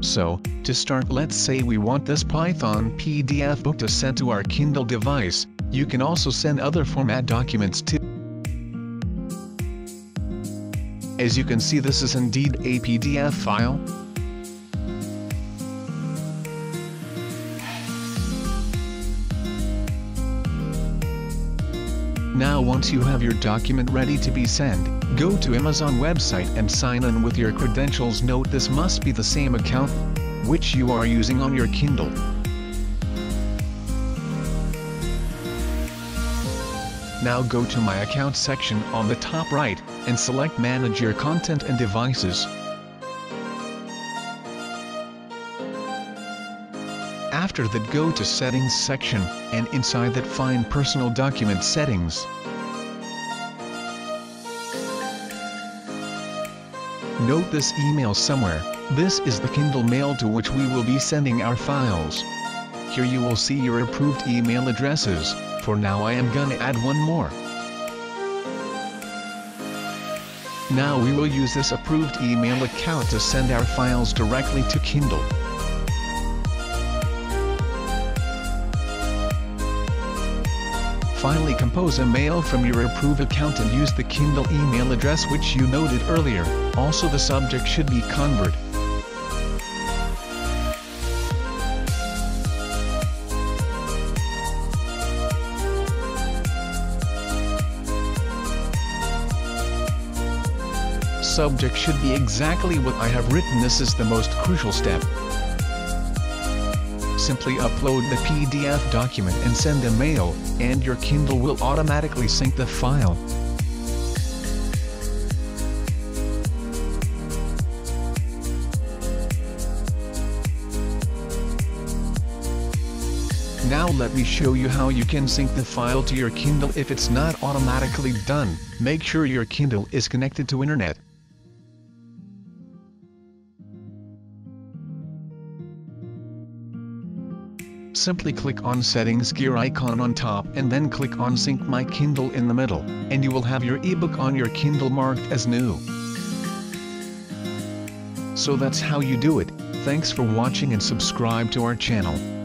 So, to start, let's say we want this Python PDF book to send to our Kindle device. You can also send other format documents too. As you can see, this is indeed a PDF file. Now, once you have your document ready to be sent, go to Amazon website and sign in with your credentials. Note, this must be the same account which you are using on your Kindle. Now go to My Account section on the top right and select Manage Your Content and Devices. After that, go to Settings section, and inside that find Personal Document Settings. Note this email somewhere. This is the Kindle mail to which we will be sending our files. Here you will see your approved email addresses. For now, I am gonna add one more. Now we will use this approved email account to send our files directly to Kindle. Finally, compose a mail from your approved account and use the Kindle email address which you noted earlier. Also, the subject should be Convert. Subject should be exactly what I have written. This is the most crucial step. Simply upload the PDF document and send a mail, and your Kindle will automatically sync the file. Now let me show you how you can sync the file to your Kindle if it's not automatically done. Make sure your Kindle is connected to internet. Simply click on Settings gear icon on top and then click on Sync My Kindle in the middle, and you will have your ebook on your Kindle marked as new. So that's how you do it. Thanks for watching and subscribe to our channel.